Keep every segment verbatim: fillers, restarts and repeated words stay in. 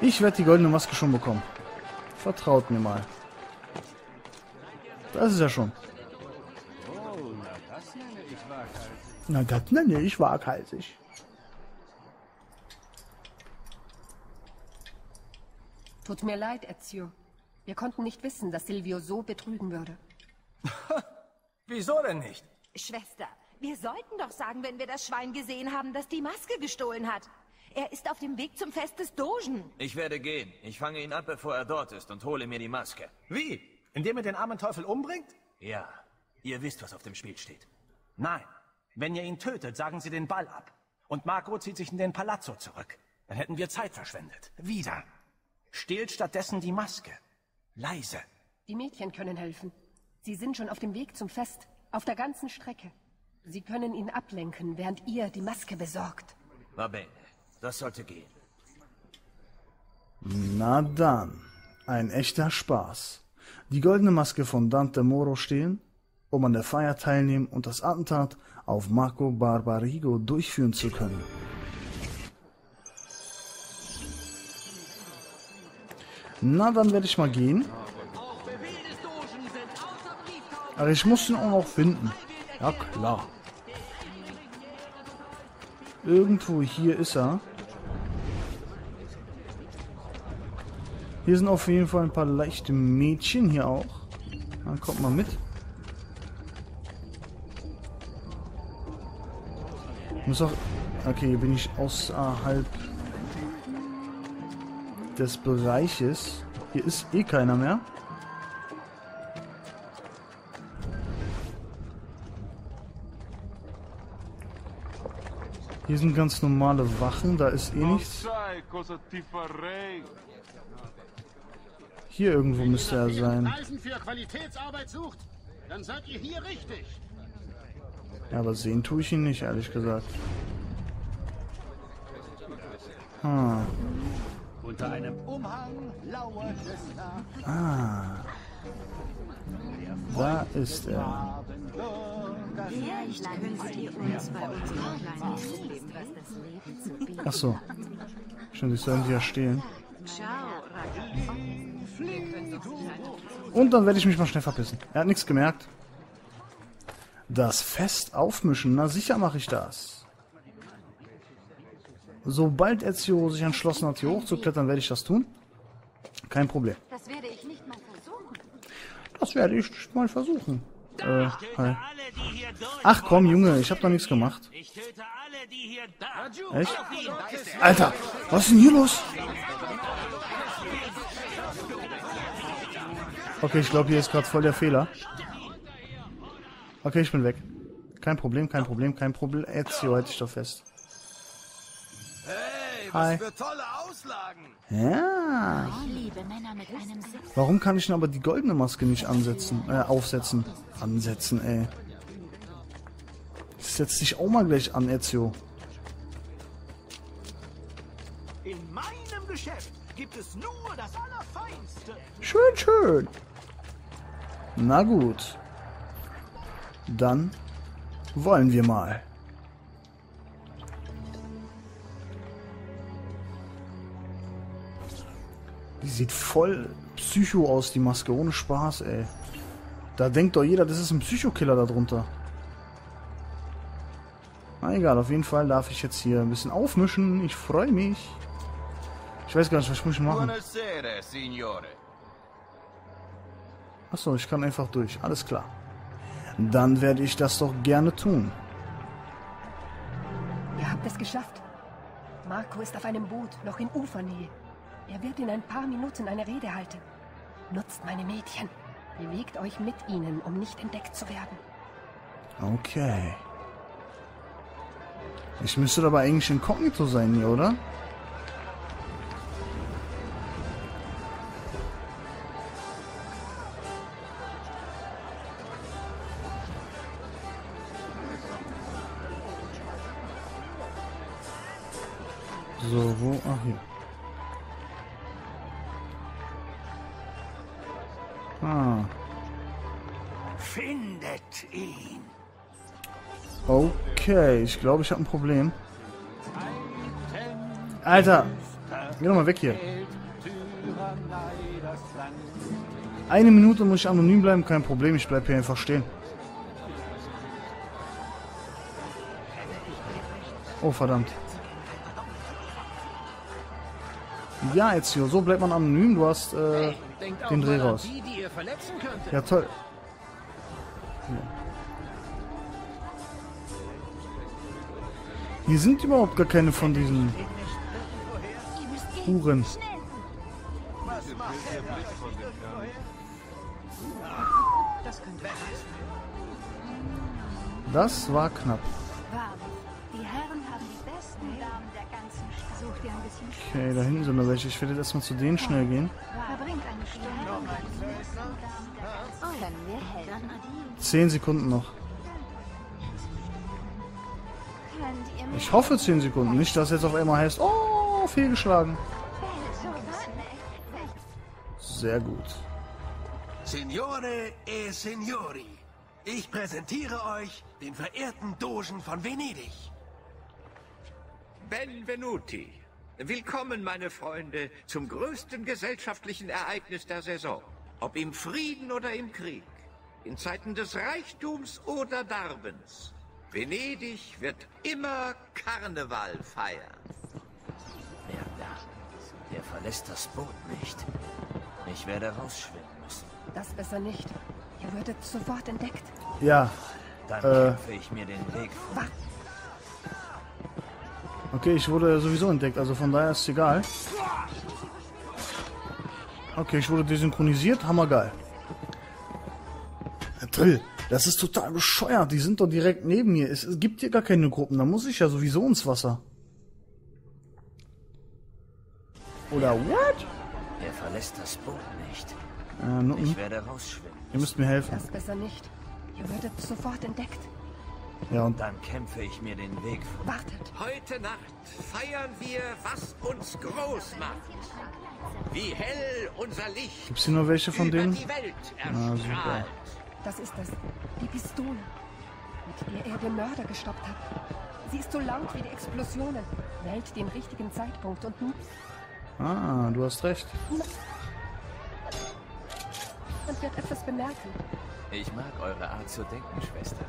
Ich werde die goldene Maske schon bekommen. Vertraut mir mal. Das ist ja schon. Na, das nenne ich waghalsig. Tut mir leid, Ezio. Wir konnten nicht wissen, dass Silvio so betrügen würde. Wieso denn nicht? Schwester, wir sollten doch sagen, wenn wir das Schwein gesehen haben, das die Maske gestohlen hat. Er ist auf dem Weg zum Fest des Dogen. Ich werde gehen. Ich fange ihn ab, bevor er dort ist und hole mir die Maske. Wie? Indem er den armen Teufel umbringt? Ja. Ihr wisst, was auf dem Spiel steht. Nein. Wenn ihr ihn tötet, sagen sie den Ball ab. Und Marco zieht sich in den Palazzo zurück. Dann hätten wir Zeit verschwendet. Wieder. Stehlt stattdessen die Maske. Leise. Die Mädchen können helfen. Sie sind schon auf dem Weg zum Fest. Auf der ganzen Strecke. Sie können ihn ablenken, während ihr die Maske besorgt. Va bene. Das sollte gehen. Na dann. Ein echter Spaß. Die goldene Maske von Dante Moro stehlen, um an der Feier teilnehmen und das Attentat auf Marco Barbarigo durchführen zu können. Na, dann werde ich mal gehen. Aber ich muss ihn auch noch finden. Ja, klar. Irgendwo hier ist er. Hier sind auf jeden Fall ein paar leichte Mädchen hier auch. Dann kommt mal mit. Muss auch... Okay, bin ich außerhalb des Bereiches. Hier ist eh keiner mehr. Hier sind ganz normale Wachen, da ist eh nichts. Hier irgendwo müsste er sein. Ja, aber sehen tue ich ihn nicht, ehrlich gesagt. Ah. Ah. Da ist er. Ach so. Stimmt, ich soll ja stehlen. Und dann werde ich mich mal schnell verpissen. Er hat nichts gemerkt. Das Fest aufmischen. Na sicher mache ich das. Sobald Ezio sich entschlossen hat, hier hochzuklettern, werde ich das tun. Kein Problem. Das werde ich nicht mal versuchen. Das werde ich nicht mal versuchen. Äh, hi. Ach komm, Junge, ich hab doch nichts gemacht. Echt? Alter, was ist denn hier los? Okay, ich glaube, hier ist gerade voll der Fehler. Okay, ich bin weg. Kein Problem, kein Problem, kein Problem. Ezio hält dich doch fest. Hi. Ja. Warum kann ich denn aber die goldene Maske nicht ansetzen? Äh, aufsetzen. Ansetzen, ey. Setz dich auch mal gleich an, Ezio. In meinem Geschäft gibt es nur das Allerfeinste. Schön, schön. Na gut. Dann wollen wir mal. Die sieht voll Psycho aus, die Maske. Ohne Spaß, ey. Da denkt doch jeder, das ist ein Psychokiller darunter. Na egal, auf jeden Fall darf ich jetzt hier ein bisschen aufmischen. Ich freue mich. Ich weiß gar nicht, was ich muss machen. Achso, ich kann einfach durch. Alles klar. Dann werde ich das doch gerne tun. Ihr habt es geschafft. Marco ist auf einem Boot, noch in Ufernähe. Er wird in ein paar Minuten eine Rede halten. Nutzt meine Mädchen. Bewegt euch mit ihnen, um nicht entdeckt zu werden. Okay. Ich müsste aber eigentlich inkognito sein hier, oder? So, wo? Ach, hier. Ah. Findet ihn. Okay, ich glaube, ich habe ein Problem. Alter, Geh doch mal weg hier. Eine Minute muss ich anonym bleiben, kein Problem, ich bleib hier einfach stehen. Oh, verdammt. Ja, Ezio, so bleibt man anonym, du hast äh, den Dreh raus. Ja, toll. Hier sind überhaupt gar keine von diesen Huren. Das war knapp. Okay, da hinten sind noch welche. Ich werde jetzt erstmal zu denen schnell gehen. Zehn Sekunden noch. Ich hoffe zehn Sekunden. Nicht, dass jetzt auf einmal heißt, oh, fehlgeschlagen. Sehr gut. Signore e Signori, ich präsentiere euch den verehrten Dogen von Venedig. Benvenuti. Willkommen, meine Freunde, zum größten gesellschaftlichen Ereignis der Saison. Ob im Frieden oder im Krieg, in Zeiten des Reichtums oder Darbens. Venedig wird immer Karneval feiern. Wer da? Der verlässt das Boot nicht. Ich werde rausschwimmen müssen. Das besser nicht. Ihr würdet sofort entdeckt. Ja. Dann äh. kämpfe ich mir den Weg vor. Okay, ich wurde sowieso entdeckt, also von daher ist es egal. Okay, ich wurde desynchronisiert, hammergeil. Herr Drill, das ist total bescheuert, die sind doch direkt neben mir. Es, es gibt hier gar keine Gruppen, da muss ich ja sowieso ins Wasser. Oder what? Er verlässt das Boot nicht. Äh, nun, ich werde rausschwimmen. Ihr müsst mir helfen. Das besser nicht. Ihr werdet sofort entdeckt. Ja, und dann kämpfe ich mir den Weg vor. Wartet. Heute Nacht feiern wir, was uns groß macht. Wie hell unser Licht. Gibt's hier noch welche von denen? Die Welt ah, super. Das ist das. Die Pistole, mit der er den Mörder gestoppt hat. Sie ist so laut wie die Explosionen. Wählt den richtigen Zeitpunkt und nun. Ah, du hast recht. Und wird etwas bemerken. Ich mag eure Art zu denken, Schwester.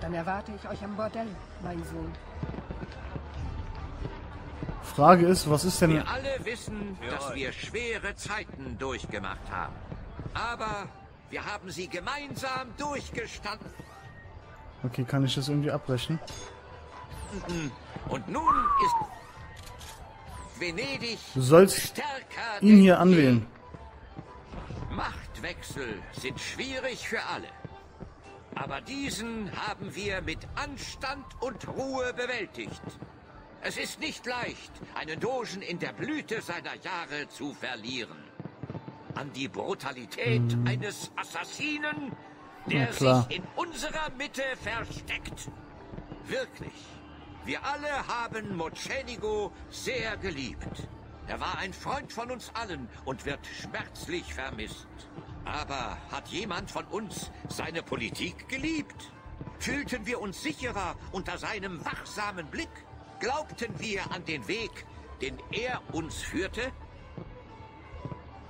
Dann erwarte ich euch am Bordell, mein Sohn. Frage ist, was ist denn... Wir alle wissen, dass wir schwere Zeiten durchgemacht haben. Aber wir haben sie gemeinsam durchgestanden. Okay, kann ich das irgendwie abbrechen? Und nun ist Venedig... Du sollst ihn hier anwählen. Machtwechsel sind schwierig für alle. Aber diesen haben wir mit Anstand und Ruhe bewältigt. Es ist nicht leicht, einen Dogen in der Blüte seiner Jahre zu verlieren. An die Brutalität hm. eines Assassinen, der sich in unserer Mitte versteckt. Wirklich, wir alle haben Mocenigo sehr geliebt. Er war ein Freund von uns allen und wird schmerzlich vermisst. Aber hat jemand von uns seine Politik geliebt? Fühlten wir uns sicherer unter seinem wachsamen Blick? Glaubten wir an den Weg, den er uns führte?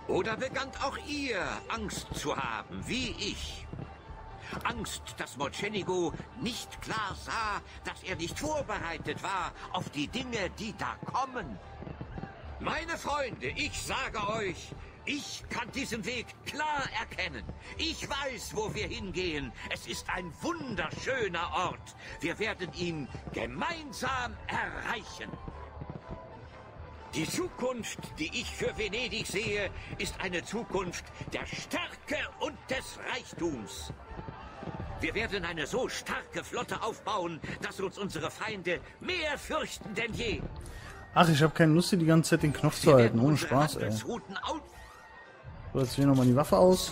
Oder begannt auch ihr, Angst zu haben, wie ich? Angst, dass Mocenigo nicht klar sah, dass er nicht vorbereitet war auf die Dinge, die da kommen. Meine Freunde, ich sage euch... Ich kann diesen Weg klar erkennen. Ich weiß, wo wir hingehen. Es ist ein wunderschöner Ort. Wir werden ihn gemeinsam erreichen. Die Zukunft, die ich für Venedig sehe, ist eine Zukunft der Stärke und des Reichtums. Wir werden eine so starke Flotte aufbauen, dass uns unsere Feinde mehr fürchten denn je. Ach, ich habe keine Lust, die ganze Zeit den Knopf zu halten. Ohne Spaß, ey. Jetzt wir nochmal die Waffe aus.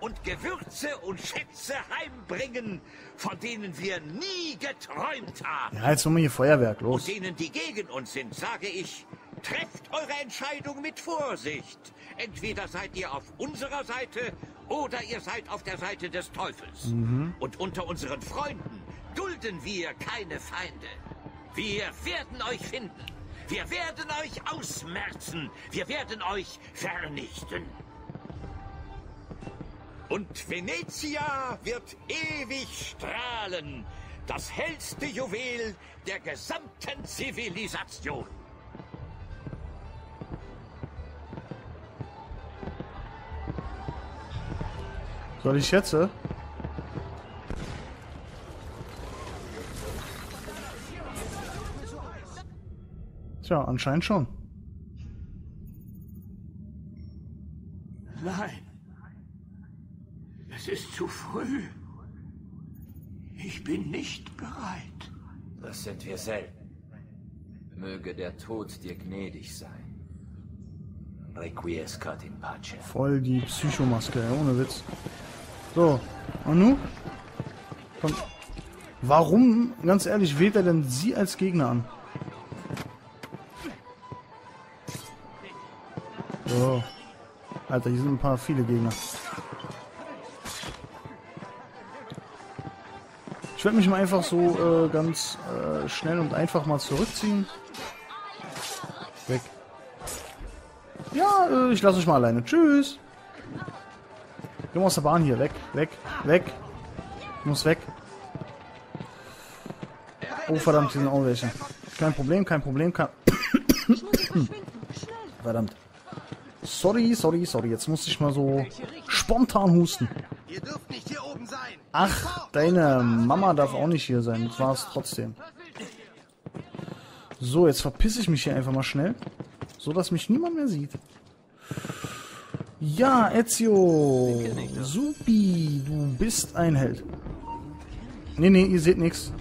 Und Gewürze und Schätze heimbringen, von denen wir nie geträumt haben. Ja, jetzt nochmal hier Feuerwerk, los. Und denen, die gegen uns sind, sage ich, trefft eure Entscheidung mit Vorsicht. Entweder seid ihr auf unserer Seite oder ihr seid auf der Seite des Teufels. Mhm. Und unter unseren Freunden dulden wir keine Feinde. Wir werden euch finden. Wir werden euch ausmerzen. Wir werden euch vernichten. Und Venezia wird ewig strahlen. Das hellste Juwel der gesamten Zivilisation. Soll ich jetzt? Tja, anscheinend schon. Nein. Es ist zu früh. Ich bin nicht bereit. Das sind wir selten. Möge der Tod dir gnädig sein. Requiescat in pace. Voll die Psychomaske, ohne Witz. So, und nun? Komm. Warum, ganz ehrlich, wählt er denn sie als Gegner an? So. Alter, hier sind ein paar viele Gegner. Ich werde mich mal einfach so äh, ganz äh, schnell und einfach mal zurückziehen. Weg. Ja, äh, ich lasse euch mal alleine. Tschüss. Ich muss aus der Bahn hier. Weg, weg, weg. Ich muss weg. Oh, verdammt, hier sind auch welche. Kein Problem, kein Problem, kein... Verdammt. Sorry, sorry, sorry. Jetzt muss ich mal so spontan husten. Ach, deine Mama darf auch nicht hier sein. Das war es trotzdem. So, jetzt verpisse ich mich hier einfach mal schnell. So, dass mich niemand mehr sieht. Ja, Ezio. Supi, du bist ein Held. Nee, nee, ihr seht nichts.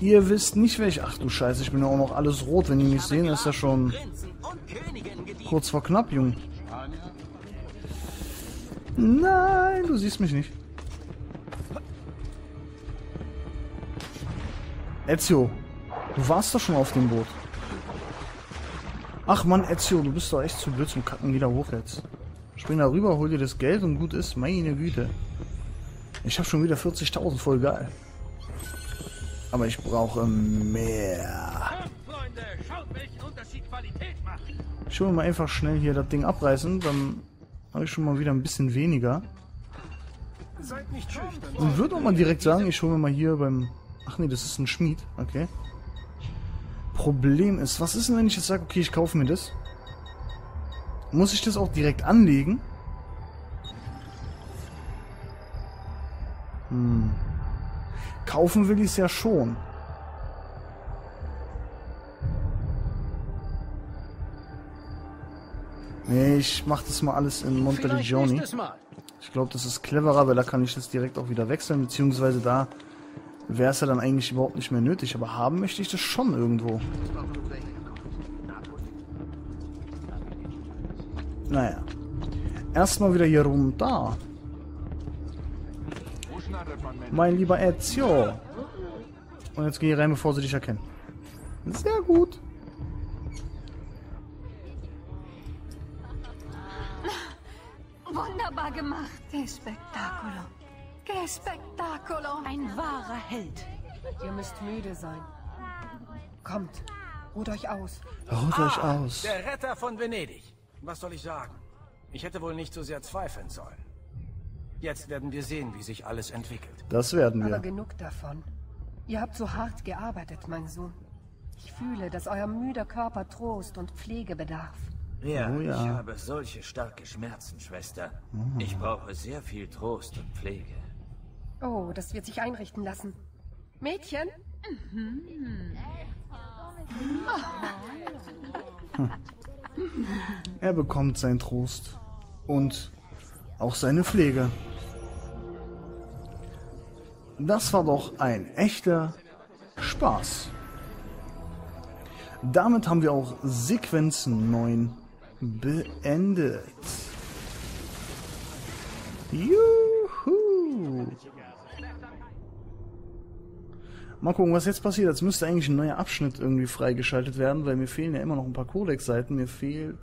Ihr wisst nicht, wer ich... Ach du Scheiße, ich bin ja auch noch alles rot. Wenn die mich sehen, ist ja schon kurz vor knapp, Junge. Nein, du siehst mich nicht. Ezio, du warst doch schon auf dem Boot. Ach man, Ezio, du bist doch echt zu blöd zum Kacken wieder hoch jetzt. Spring da rüber, hol dir das Geld und gut ist, meine Güte. Ich hab schon wieder vierzigtausend, voll geil. Aber ich brauche mehr. Ich will mal einfach schnell hier das Ding abreißen, dann habe ich schon mal wieder ein bisschen weniger. Und würde auch mal direkt sagen, ich hole mir mal hier beim... Ach nee, das ist ein Schmied, okay. Problem ist, was ist denn, wenn ich jetzt sage, okay, ich kaufe mir das? Muss ich das auch direkt anlegen? Hm. Kaufen will ich es ja schon. Nee, ich mach das mal alles in Monteriggioni. Ich glaube, das ist cleverer, weil da kann ich das direkt auch wieder wechseln, beziehungsweise da wäre es ja dann eigentlich überhaupt nicht mehr nötig, aber haben möchte ich das schon irgendwo. Naja. Erstmal wieder hier runter. Mein lieber Ezio. Und jetzt geh hier rein, bevor sie dich erkennen. Sehr gut. Wunderbar gemacht. Che spettacolo. Che spettacolo. Ein wahrer Held. Ihr müsst müde sein. Kommt, ruht euch aus. Ruht ah, euch aus. Der Retter von Venedig. Was soll ich sagen? Ich hätte wohl nicht so sehr zweifeln sollen. Jetzt werden wir sehen, wie sich alles entwickelt. Das werden wir. Aber genug davon. Ihr habt so hart gearbeitet, mein Sohn. Ich fühle, dass euer müder Körper Trost und Pflege bedarf. Ja, oh ja, ich habe solche starke Schmerzen, Schwester. Oh. Ich brauche sehr viel Trost und Pflege. Oh, das wird sich einrichten lassen. Mädchen? Mhm. Oh. Er bekommt seinen Trost und auch seine Pflege. Das war doch ein echter Spaß. Damit haben wir auch Sequenz neun beendet. Juhu! Mal gucken, was jetzt passiert. Jetzt müsste eigentlich ein neuer Abschnitt irgendwie freigeschaltet werden, weil mir fehlen ja immer noch ein paar Codex-Seiten. Mir fehlt,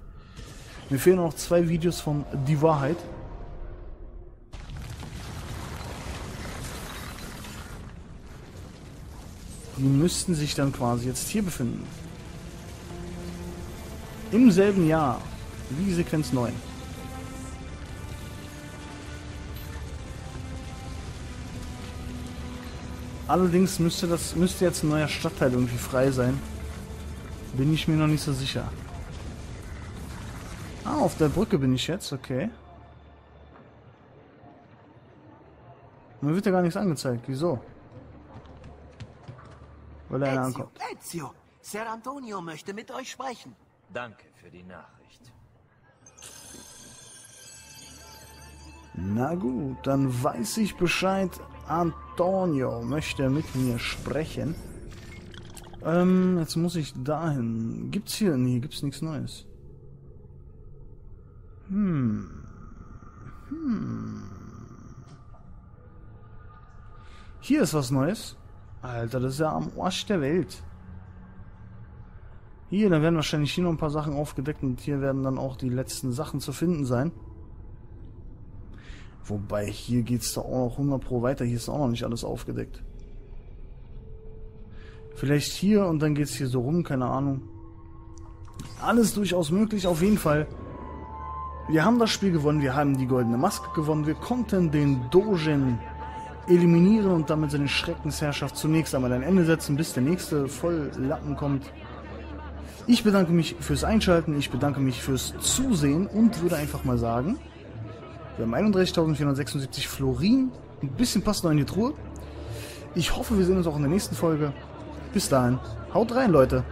mir fehlen noch zwei Videos von Die Wahrheit. Die müssten sich dann quasi jetzt hier befinden. Im selben Jahr, wie Sequenz neun. Allerdings müsste das müsste jetzt ein neuer Stadtteil irgendwie frei sein. Bin ich mir noch nicht so sicher. Ah, auf der Brücke bin ich jetzt, okay. Mir wird ja gar nichts angezeigt, wieso? Weil er Ezio, ankommt. Ezio, Ser Antonio möchte mit euch sprechen. Danke für die Nachricht. Na gut, dann weiß ich Bescheid. Antonio möchte mit mir sprechen. Ähm, jetzt muss ich dahin. Gibt's hier? Nee, gibt's nichts Neues. Hm. Hm. Hier ist was Neues. Alter, das ist ja am Arsch der Welt. Hier, da werden wahrscheinlich hier noch ein paar Sachen aufgedeckt und hier werden dann auch die letzten Sachen zu finden sein. Wobei, hier geht es doch auch noch hundert Pro weiter. Hier ist auch noch nicht alles aufgedeckt. Vielleicht hier und dann geht es hier so rum, keine Ahnung. Alles durchaus möglich, auf jeden Fall. Wir haben das Spiel gewonnen, wir haben die goldene Maske gewonnen. Wir konnten den Dogen eliminieren und damit seine Schreckensherrschaft zunächst einmal ein Ende setzen, bis der nächste Volllappen kommt. Ich bedanke mich fürs Einschalten, ich bedanke mich fürs Zusehen und würde einfach mal sagen... Wir haben einunddreißigtausendvierhundertsechsundsiebzig Florin. Ein bisschen passt noch in die Truhe. Ich hoffe, wir sehen uns auch in der nächsten Folge. Bis dahin. Haut rein, Leute.